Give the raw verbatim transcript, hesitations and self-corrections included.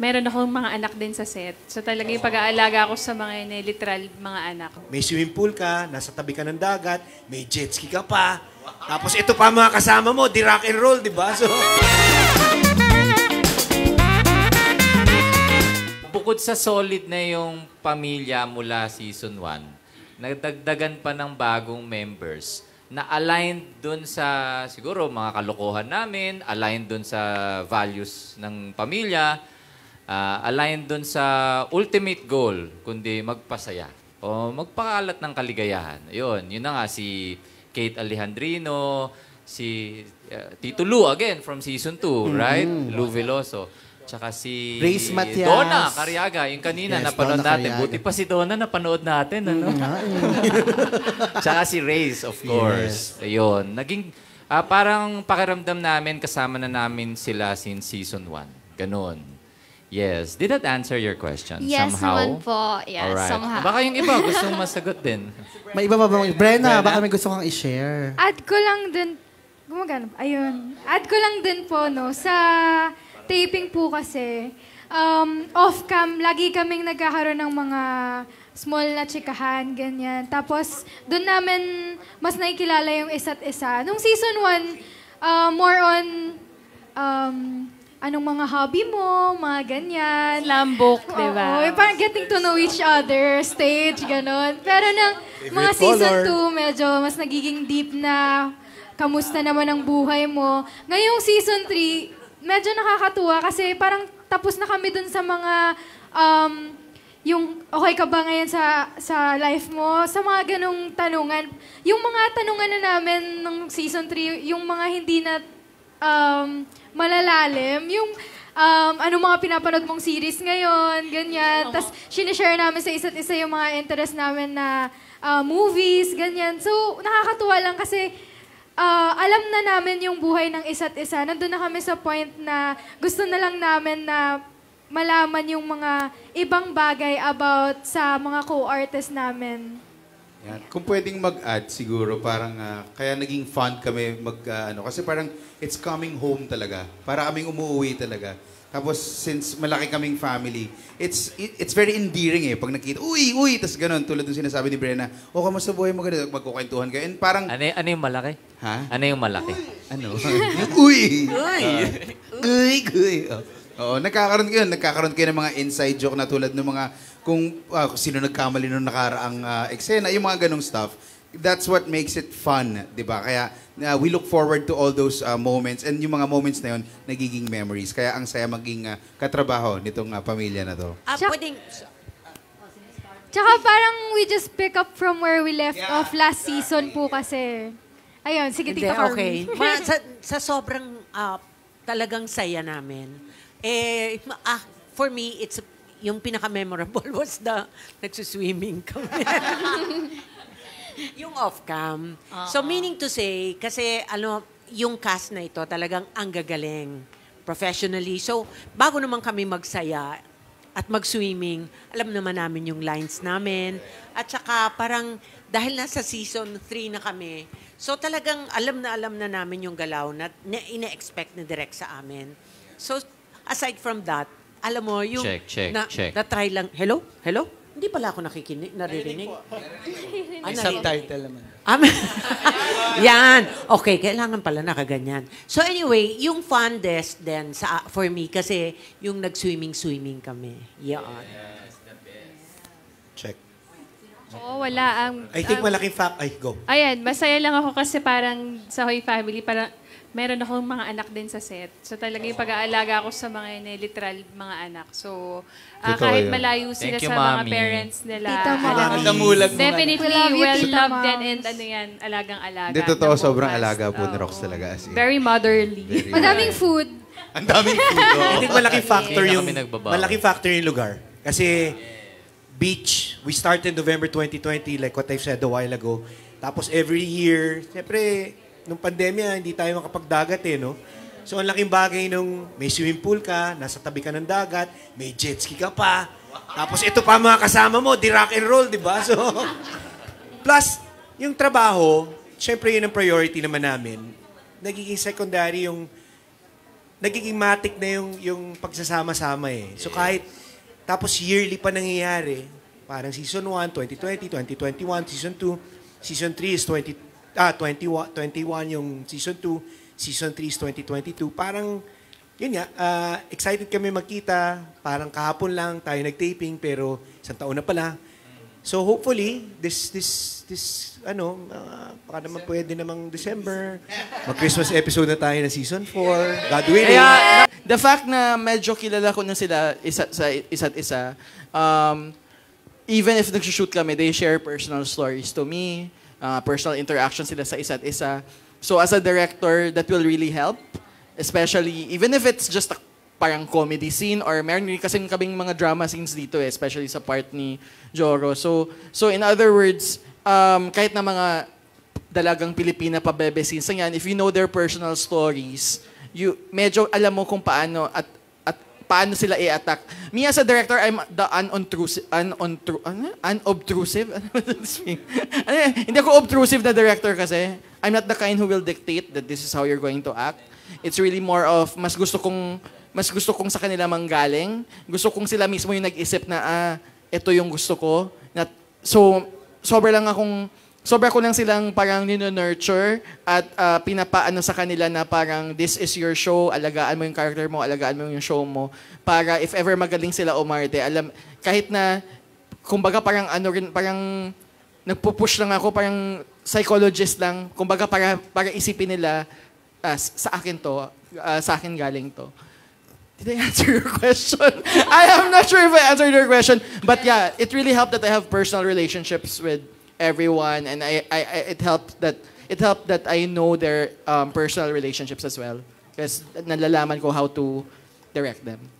meron akong mga anak din sa set. So talaga yung pag-aalaga ako sa mga yun, literal mga anak. May swimming pool ka, nasa tabi ka ng dagat, may jet ski ka pa. Tapos ito pa mga kasama mo, di rock and roll, di ba? So... Bukod sa solid na yung pamilya mula season one, nagdagdagan pa ng bagong members na aligned dun sa, siguro, mga kalokohan namin, aligned dun sa values ng pamilya, uh, aligned dun sa ultimate goal, kundi magpasaya. O magpakalat ng kaligayahan. Yun, yun na nga, si Kate Alejandrino, si uh, Tito Lou, again, from season two, right? Mm-hmm. Lou Veloso. Tsaka si Race Donna Carriaga, yung kanina yes, napanood Donna natin. Carriaga. Buti pa si Donna napanood natin. Ano? Tsaka si Race, of course. Yes. Ayun. Naging, ah, parang pakiramdam namin, kasama na namin sila since season one. Ganun. Yes. Did that answer your question? Yes, somehow? Yes, po. Yes, right. Somehow. Baka yung iba gusto masagot din. May iba ba ba? Brenna, Brenna, baka may gusto kang i-share. Add ko lang din. Gumagano? Ayun. Add ko lang din po, no? Sa... taping po kasi, um, off-cam, lagi kaming nagkakaroon ng mga small na chikahan, ganyan. Tapos, doon namin mas nakikilala yung isa't isa. Nung season one, uh, more on, um, anong mga hobby mo, mga ganyan. Slam book, di ba? Oo, parang getting to know each other, stage, ganun. Pero ng mga season two, medyo mas nagiging deep na, kamusta naman ang buhay mo. Ngayong season three, medyo nakakatuwa kasi parang tapos na kami dun sa mga, um, yung okay ka ba ngayon sa, sa life mo? Sa mga ganong tanungan. Yung mga tanungan na namin ng season three, yung mga hindi na um, malalalim, yung um, ano mga pinapanood mong series ngayon, ganyan. Tapos sinishare namin sa isa't isa yung mga interest namin na uh, movies, ganyan. So nakakatuwa lang kasi... Uh, alam na namin yung buhay ng isa't isa. Nandun na kami sa point na gusto na lang namin na malaman yung mga ibang bagay about sa mga co-artist namin. Yan. Kung pwedeng mag-add siguro, parang uh, kaya naging fun kami mag, uh, ano, kasi parang it's coming home talaga. Para kaming umuwi talaga. Tapos since malaki kaming family, it's it, it's very endearing eh. Pag nakita, uy, uy, tas ganun. Tulad ng sinasabi ni Brenna, oh, kamusta buhay mo ganun? Magkukwentuhan kayo. And parang... Ano, ano yung malaki? Ha? Ano yung malaki? Ano? Uy! Uy! Uy! Uy! Oo, nagkakaroon kayo. Nagkakaroon kayo ng mga inside joke na tulad ng mga kung uh, sino nagkamali nung nakaraang uh, eksena, yung mga ganong stuff. That's what makes it fun, di ba? Kaya uh, we look forward to all those uh, moments and yung mga moments na yun, nagiging memories. Kaya ang saya maging uh, katrabaho nitong uh, pamilya na to. Ah, pwedeng... Tsaka parang we just pick up from where we left yeah, off last exactly. season po kasi... Ayun, sige, Tita Carmen. Okay. Ma, sa, sa sobrang uh, talagang saya namin, eh, ah, for me, it's, yung pinaka-memorable was the nagsuswimming kami. Yung off-cam. Uh-huh. So, meaning to say, kasi ano, yung cast na ito talagang ang gagaling professionally. So, bago naman kami magsaya at mag-swimming, alam naman namin yung lines namin. At saka parang, dahil nasa season three na kami, so talagang alam na alam na namin yung galaw na, na ina-expect na direct sa amin. So aside from that, alam mo yung check, check, na, check. na try lang, hello? Hello? Hindi pala ako nakikinig, naririnig. May subtitle naman. Yan. Okay, kailangan pala nakaganyan. So anyway, yung fondest then sa, for me kasi yung nag-swimming-swimming kami. Yan. Yes, the best. Check. Oo, wala. Um, I think um, malaking fact. Ay, go. Ayan, masaya lang ako kasi parang sa Hoy Family, parang meron akong mga anak din sa set. So talaga yung pag-aalaga ako sa mga yun, literal mga anak. So uh, kahit malayo sila you, sa mommy. mga parents nila. Tita Mami. Definitely well-loved and, and ano yan, alagang-alaga. Hindi totoo, sobrang alaga po oh. ni Rox talaga. As Very motherly. Madaming food. Ang daming food. I think malaking factor yung, malaking factor yung lugar. Kasi... Beach, we started November twenty twenty, like what I've said a while ago. Tapos every year, siyempre, nung pandemya, hindi tayo makapagdagat eh, no? So, ang laking bagay nung may swimming pool ka, nasa tabi ka ng dagat, may jet ski ka pa, tapos ito pa mga kasama mo, di rock and roll, di ba? So, plus, yung trabaho, siyempre yun ang priority naman namin. Nagiging secondary yung nagiging matik na yung, yung pagsasama-sama eh. So kahit, tapos yearly pa nangyayari, parang season one, twenty twenty, twenty twenty-one, season two, season three is twenty, ah, twenty, twenty-one yung season two, season three is twenty twenty-two. Parang, yun nga, uh, excited kami magkita. Parang kahapon lang tayo nag-taping, pero isang taon na pala. So hopefully, this, this, this, ano, uh, baka naman pwede namang December. Mag-Christmas episode na tayo ng season four. God willing. Kaya, the fact na medyo kilala ko na sila isa, sa isa't isa, um, even if nag-shoot kami, they share personal stories to me, uh, personal interactions sila sa isa't isa. So as a director, that will really help. Especially, even if it's just a parang comedy scene or meron din kasing kaming mga drama scenes dito eh, especially sa part ni Joro. So, so in other words, um, kahit na mga dalagang Pilipina pa bebe scenes yan, if you know their personal stories, you, medyo alam mo kung paano at, at paano sila i-attack. Me as a director, I'm the unobtrusive, unobtrusive, ano? unobtrusive? ano, hindi ako obtrusive na director kasi. I'm not the kind who will dictate that this is how you're going to act. It's really more of, mas gusto kong, mas gusto kong sa kanila manggaling. Gusto kong sila mismo yung nag-isip na, ah, ito yung gusto ko. Not, so, sobra lang akong, sobra ko lang silang parang nino-nurture at uh, pinapaano sa kanila na parang, this is your show, alagaan mo yung character mo, alagaan mo yung show mo. Para if ever magaling sila umarte, alam, kahit na, kumbaga parang ano rin, parang, nagpupush lang ako, parang psychologist lang. Kumbaga para, para isipin nila, Uh, sa akin to, uh, sa akin galing to. Did I answer your question? I am not sure if I answered your question, but yeah, it really helped that I have personal relationships with everyone, and I, I, I it helped that it helped that I know their um, personal relationships as well, because nalalaman ko how to direct them.